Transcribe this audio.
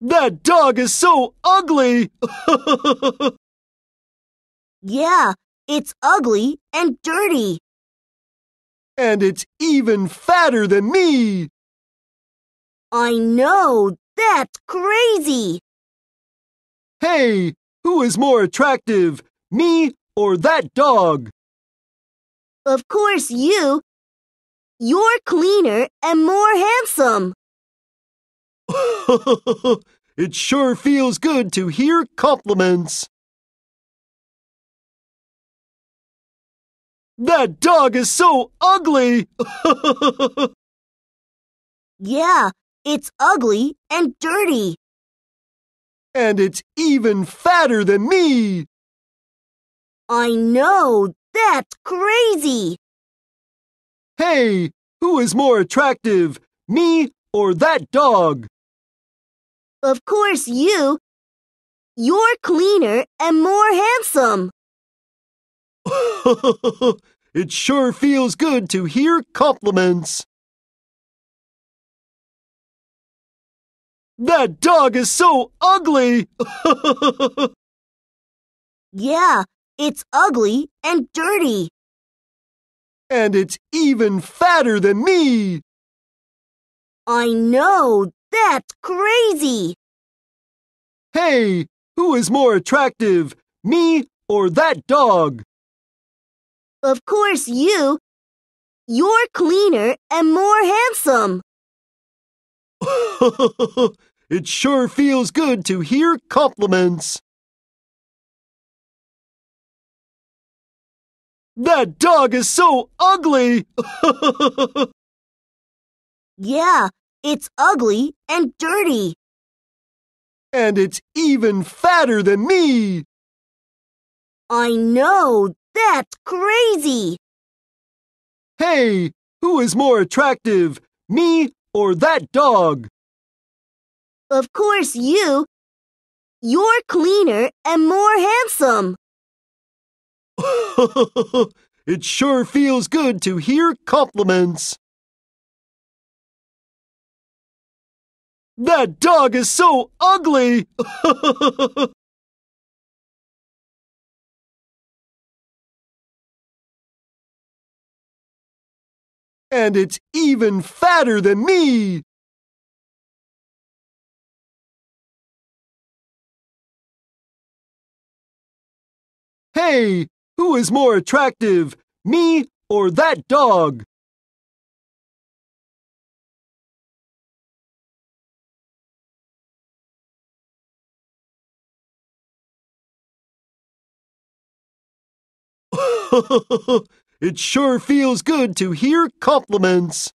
That dog is so ugly! Yeah, it's ugly and dirty. And it's even fatter than me! I know, that's crazy! Hey, who is more attractive, me or that dog? Of course you. You're cleaner and more handsome. It sure feels good to hear compliments. That dog is so ugly! Yeah, it's ugly and dirty. And it's even fatter than me! I know, that's crazy! Hey, who is more attractive, me or that dog? Of course you. You're cleaner and more handsome. It sure feels good to hear compliments. That dog is so ugly! Yeah, it's ugly and dirty. And it's even fatter than me! I know, that's crazy! Hey, who is more attractive, me or that dog? Of course you. You're cleaner and more handsome. It sure feels good to hear compliments. That dog is so ugly! Yeah, it's ugly and dirty. And it's even fatter than me! I know, that's crazy! Hey, who is more attractive, me or that dog? Of course you. You're cleaner and more handsome. It sure feels good to hear compliments. That dog is so ugly! And it's even fatter than me! Hey! Who is more attractive, me or that dog? It sure feels good to hear compliments.